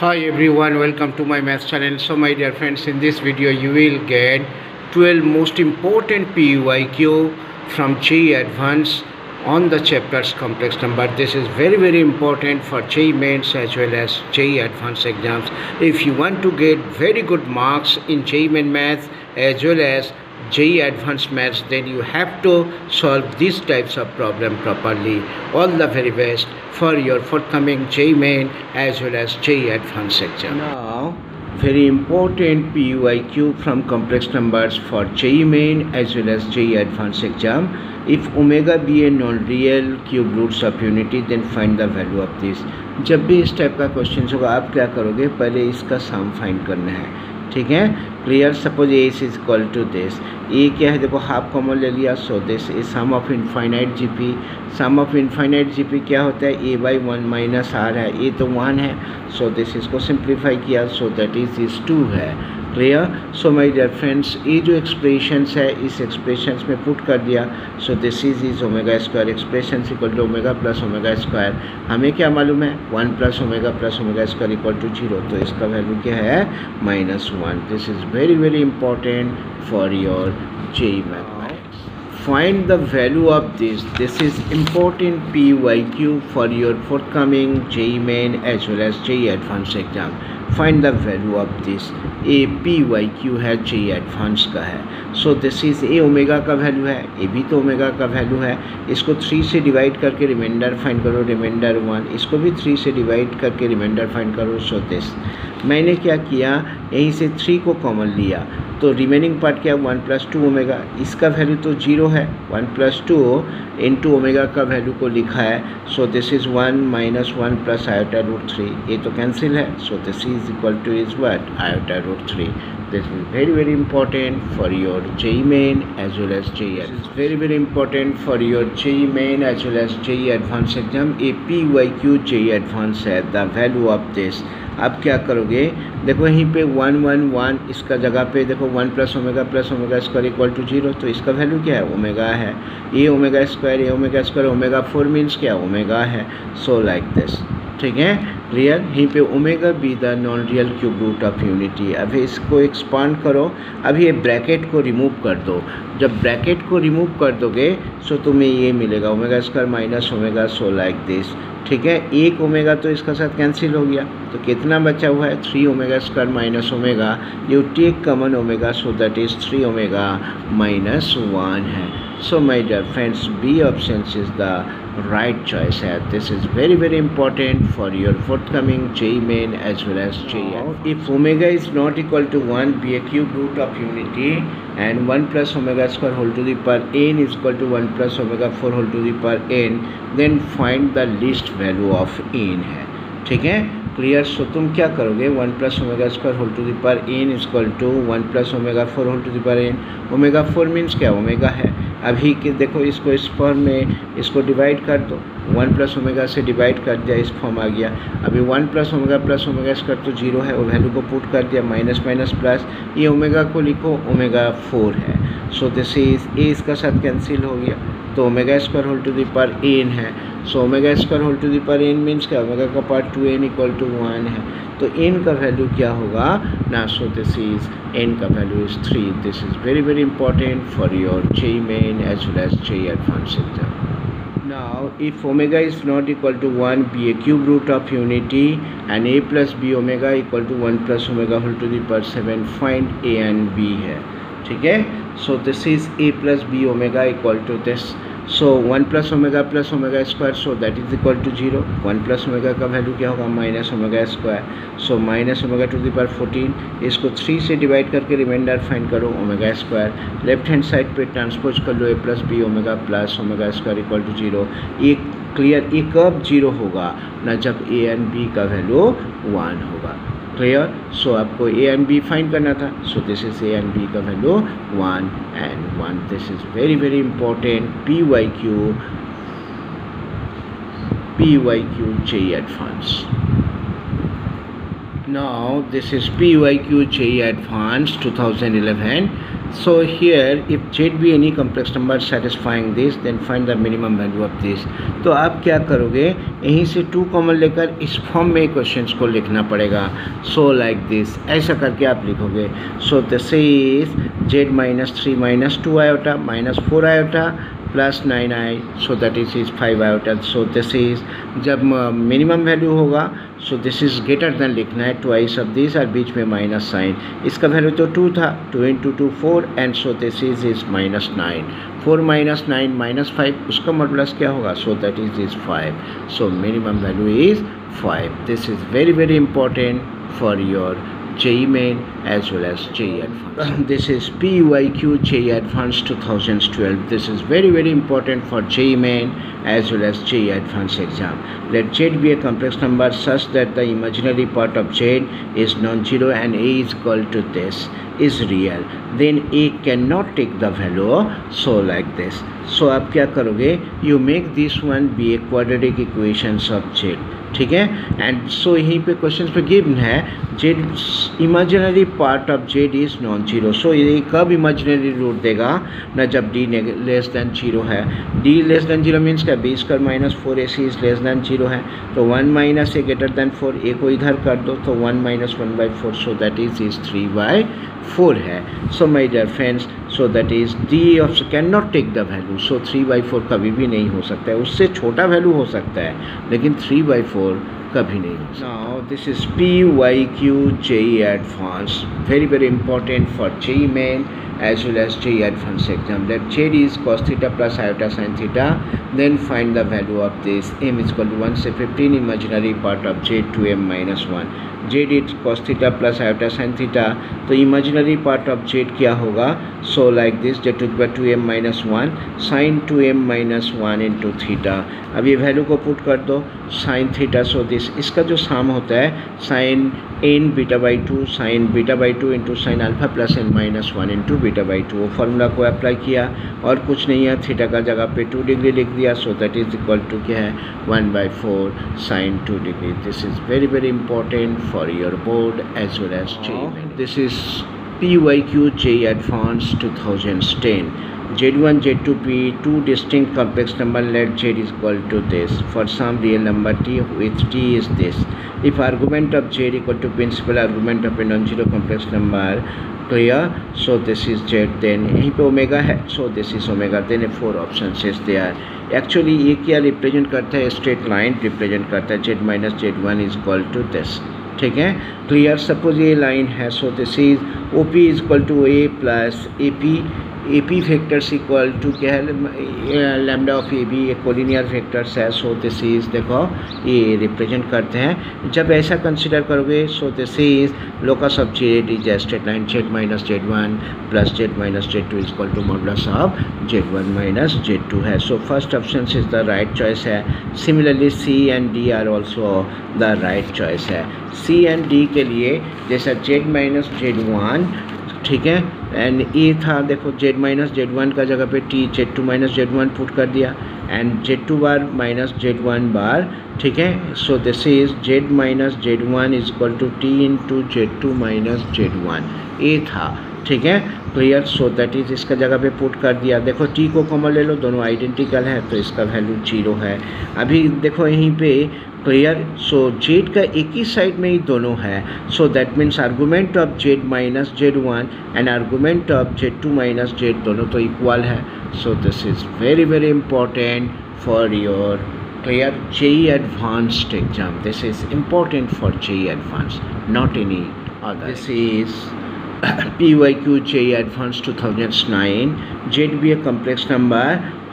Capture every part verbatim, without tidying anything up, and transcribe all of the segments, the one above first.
Hi everyone, welcome to my maths channel. So my dear friends, in this video you will get twelve most important P U I Q from J E E Advanced on the chapters complex number. This is very very important for J E E Mains as well as J E E Advanced exams. If you want to get very good marks in J E E Main math as well as J E E Advanced maths, then you have to solve these types of problem properly. All the very best for your forthcoming J E E Main as well as J E E Advanced exam. Now, very important P U I Q from complex numbers for J E E Main as well as J E E Advanced exam. If omega be a non-real cube roots of unity, then find the value of this. जब भी इस type का questions होगा, आप क्या करोगे? पहले इसका sum find करना है, ठीक है clear. Suppose A is equal to this, ए क्या है देखो, हाफ कॉमन ले लिया. So this is sum of infinite GP. Sum of infinite GP क्या होता है? ए बाई वन माइनस आर है, ए तो वन है. सो दिस इसको सिंप्लीफाई किया, so that is is two है, clear. So my dear friends, ये जो एक्सप्रेशंस है इस एक्सप्रेशंस में पुट कर दिया. So this is is omega square expression equal to omega plus omega square. हमें क्या मालूम है? One plus omega plus omega square equal to zero. तो इसका वैल्यू क्या है? Minus one. This is very very important for your J E E mathematics. Find the value of this. This is important P U I Q for your forthcoming J E E Main as well as J E E Advanced exam. Find the value of this. A P U I Q है, J E E Advanced का है. So this is A omega का value है, A भी तो omega का value है. इसको थ्री से डिवाइड करके रिमाइंडर फाइंड करो, रिमाइंडर वन. इसको भी थ्री से डिवाइड करके रिमाइंडर फाइंड करो. सो दिस मैंने क्या किया, यहीं से थ्री को कॉमन लिया. तो रिमेनिंग पार्ट क्या है? One plus two omega. इसका वैल्यू तो जीरो है. One plus two in to omega का वैल्यू को लिखा है. So this is one minus one plus iota root three. ये तो कैंसिल है. So this is equal to is what? Iota root three. This is very very important for your J E E Main as well as J E E Advanced. Very very important for your J E E Main as well as J E E Advanced exam. A P Y Q J E E Advanced है. The value of this आप क्या करोगे? देखो यहीं पे one one one, इसका जगह पे देखो one plus omega plus omega square equal to zero. तो इसका वैल्यू क्या है? ओमेगा है. A omega square, a omega square, omega four means क्या? ओमेगा है. सो लाइक दिस, ठीक है क्लियर. यहीं पे omega be the non real cube root of unity. अभी इसको एक्सपांड करो. अभी ये ब्रैकेट को रिमूव कर दो. जब ब्रैकेट को रिमूव कर दोगे सो तुम्हें ये मिलेगा omega square minus omega. So like this, ठीक है. एक ओमेगा तो इसका साथ कैंसिल हो गया. तो कितना बचा हुआ है? Three omega square minus omega. You take common omega, so that is three omega minus one है. So my dear friends, B option is the right choice है. This is very very important for your forthcoming J E E Main as well as J E E. If omega is not equal to one, be a cube root of unity and one plus omega square whole to the power n is equal to one plus omega four whole to the power n, then find the least value of n है, ठीक है clear. सो तुम क्या करोगे? One plus omega square whole to the power N equal to one plus omega four whole to the power N. Omega four means क्या? Omega है. अभी कि देखो इसको इस फॉर्म में इसको डिवाइड कर दो. वन प्लस ओमेगा से डिवाइड कर दिया, इस फॉर्म आ गया. अभी one plus omega plus omega square तो जीरो है, वो वैल्यू को पुट कर दिया. माइनस माइनस प्लस, ये ओमेगा को लिखो ओमेगा फोर है. सो दिस इज ए इसका साथ कैंसिल हो गया. तो omega square whole to the power N है. So omega square whole to the power N means क्या? ओमेगा का power two N equal to one है. तो एन का वैल्यू क्या होगा ना? सो दिस इज एन का value is three. This is very very important for your J E E Main as well as J E E Advanced exam. Now if omega is not equal to one, be a cube root of unity and A plus B omega equal to one plus omega whole to the power seven. Find A and B है, ठीक है. So this is A plus B omega equal to this. So one plus omega plus omega square, so that is equal to zero. One plus omega का value क्या होगा? Minus omega square. So minus omega to the power fourteen. इसको three से divide करके remainder find करो omega square. Left hand side पे transpose कर लो. ए plus B omega plus omega square equal to zero. एक क्लियर, एक अब जीरो होगा ना जब ए एंड बी का वैल्यू वन होगा, क्लियर. सो आपको ए एंड बी फाइंड करना था. So this is A and B का value one and one. This is very very important P Y Q P Y Q J E E Advanced. Now this is P Y Q J E E Advanced two thousand eleven. So here if z be any complex number satisfying this, then find the minimum value of this. तो आप क्या करोगे, यहीं से two common लेकर इस form में questions को लिखना पड़ेगा. सो लाइक दिस, ऐसा करके आप लिखोगे. So this is z minus three minus two iota minus four iota plus nine i, so that is is five iota. So this is जब मिनिमम वैल्यू होगा, so this is greater than लिखना है twice of this और बीच में minus sign. इसका value तो two था, two into two four, and so this is is minus nine. Four minus nine minus five, उसका मॉडुलस क्या होगा, so that is is five. So minimum value is five. This is very very important for your J E E Main as well as J E E Advanced. This is P U I Q J E E Advanced twenty twelve. This is very very important for J E E Main as well as J E E Advanced exam. Let Z be a complex number such that the imaginary part of Z is non-zero and A is equal to this is real. Then A cannot take the value. So like this. So आप क्या करोगे, you make this one be a quadratic equations of Z. ठीक है. And so यहीं पे question पे given है Z imaginary part of Z is non zero. So ये कब इमेजिनरी रूट देगा ना, जब डी लेस दैन जीरो है. D less than zero means क्या, B square minus four A C is less than zero है. तो one minus A greater than four, A को इधर कर दो तो one minus one by four, so that is is three by four है. So my dear friends, so that is D of can not take the value. So three by four कभी भी नहीं हो सकता है, उससे छोटा वैल्यू हो सकता है लेकिन थ्री बाई कभी नहीं. Now this is P Y Q J E E Advanced, very very important for J E E Main as well as J E E Advanced exam. Let Z is cos theta plus iota sin theta. Then find the value of this. M is equal to one से fifteen imaginary part of Z to M minus one. Z is cos theta plus iota sin theta. तो imaginary part of Z क्या होगा? So like this, Z to the power two M minus one sin two M minus one into theta. अब ये value को put कर दो sin theta. So this इसका जो sum होता है sin n beta by two sin beta by two into sin alpha plus n minus one into beta by two. वो फार्मूला को अप्लाई किया और कुछ नहीं है, थीटा का जगह पे टू डिग्री लिख दिया. So that is equal to क्या है, one by four sine two degree. This is very very important for your board as well as J E E. This is P Y Q J E E Advanced twenty ten. Z one, Z two, P, two distinct complex number, let Z is equal to this. For some real number T, with T is this. If argument of Z equal to principal argument of a non-zero complex number, clear? So this is Z. Then if omega है, so this is omega. Then four options is there. Actually ये क्या represent करता है, straight line represent करता है. Z minus Z one is equal to this. ठीक है, clear? Suppose ये line है, so this is O P is equal to A plus A P. A P factors equal to क्या है, lambda of A B. ये collinear factors है, so this is देखो ये रिप्रेजेंट करते हैं. जब ऐसा कंसिडर करोगे, so this is locus of Z is straight line. Z minus Z one plus Z minus Z two is equal to modulus of Z one minus Z two है. So first option is the right choice है. Similarly C and D are also the right choice है. C and D के लिए जैसा Z minus Z one, ठीक है, and ए था, देखो जेड माइनस जेड वन का जगह पे T Z two minus Z one put कर दिया, and Z two bar minus Z one bar, ठीक है. So this is Z minus Z one is equal to T into Z two minus Z one, ए था, ठीक है, clear. So that is इसका जगह पे पुट कर दिया. देखो टी को कॉमन ले लो, दोनों आइडेंटिकल है, तो इसका वैल्यू जीरो है. अभी देखो यहीं पे क्लियर. सो जेड का एक ही साइड में ही दोनों है, so that means argument of Z minus Z one and argument of Z two minus Z दोनों तो इक्वल है. So this is very very important for your clear J E E Advanced exam. This is important for J E E Advanced, not any other. This is P Y Q J E E Advanced two thousand nine. Z be a complex number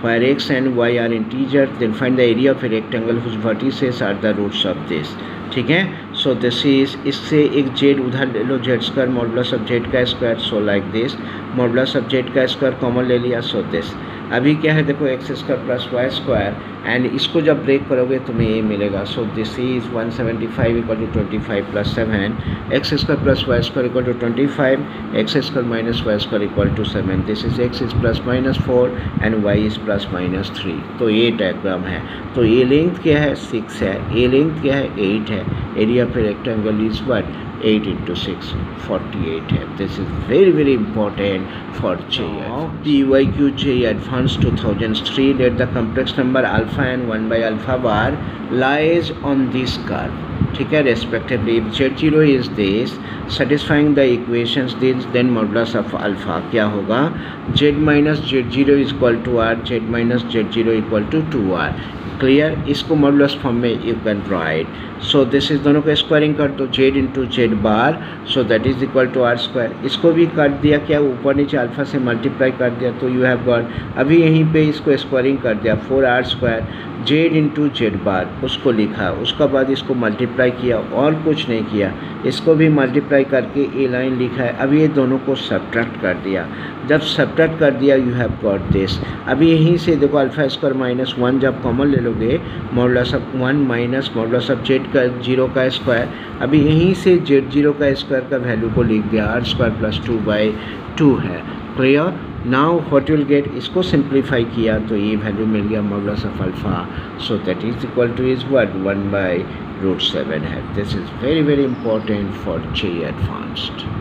where x and y are integers. Then find the area of a rectangle whose vertices are the roots of this. ठीक है. So this is इससे एक Z उधर ले लो, Z square modulus of Z का square. So like this modulus of Z का square common ले लिया. सो दिस अभी क्या है, देखो X square plus Y square, and इसको जब ब्रेक करोगे तुम्हें ये मिलेगा. So this is one seventy five equal to twenty five plus seven, X square plus Y square equal to twenty five, X square minus Y square equal to seven. This is X is plus minus four and Y is plus minus three. तो ये diagram है. तो ये length क्या है, six है, ये length क्या है, एट है. Area of rectangle is what, eight into six, forty-eight. This is very very important for J E E. P Y Q J E E Advanced two thousand three, that the complex number alpha and one by alpha bar lies on this curve, okay, respectively. If Z zero is this, satisfying the equations, this, then modulus of alpha kya hoga? Z minus Z zero is equal to R, Z minus Z zero equal to two R. Clear, इसको modulus form में you can write. So this is दोनों को squaring कर दो, Z into Z bar, so that is equal to R square. इसको भी कर दिया क्या, ऊपर नीचे अल्फा से मल्टीप्लाई कर दिया, तो यू हैव गॉट. अभी यहीं पे इसको स्क्वायरिंग कर दिया, four R square Z into Z bar उसको लिखा, उसका बाद इसको मल्टीप्लाई किया और कुछ नहीं किया. इसको भी मल्टीप्लाई करके ए लाइन लिखा है. अब ये दोनों को सब्ट्रैक्ट कर दिया, जब सब्ट्रैक्ट कर दिया यू हैव गॉट दिस. अभी यहीं से देखो अल्फा स्क्वायर माइनस वन, जब कॉमन ले लोगे modulus of one minus modulus of Z का जीरो का स्क्वायर. अभी यहीं से जेड जीरो का स्क्वायर का वैल्यू को लिख दिया, R square plus two by two है. Clear, now what will get, इसको सिंप्लीफाई किया तो ये वैल्यू मिल गया modulus of alpha, so that is equal to is what, one by root seven है. This is very very important for J advanced.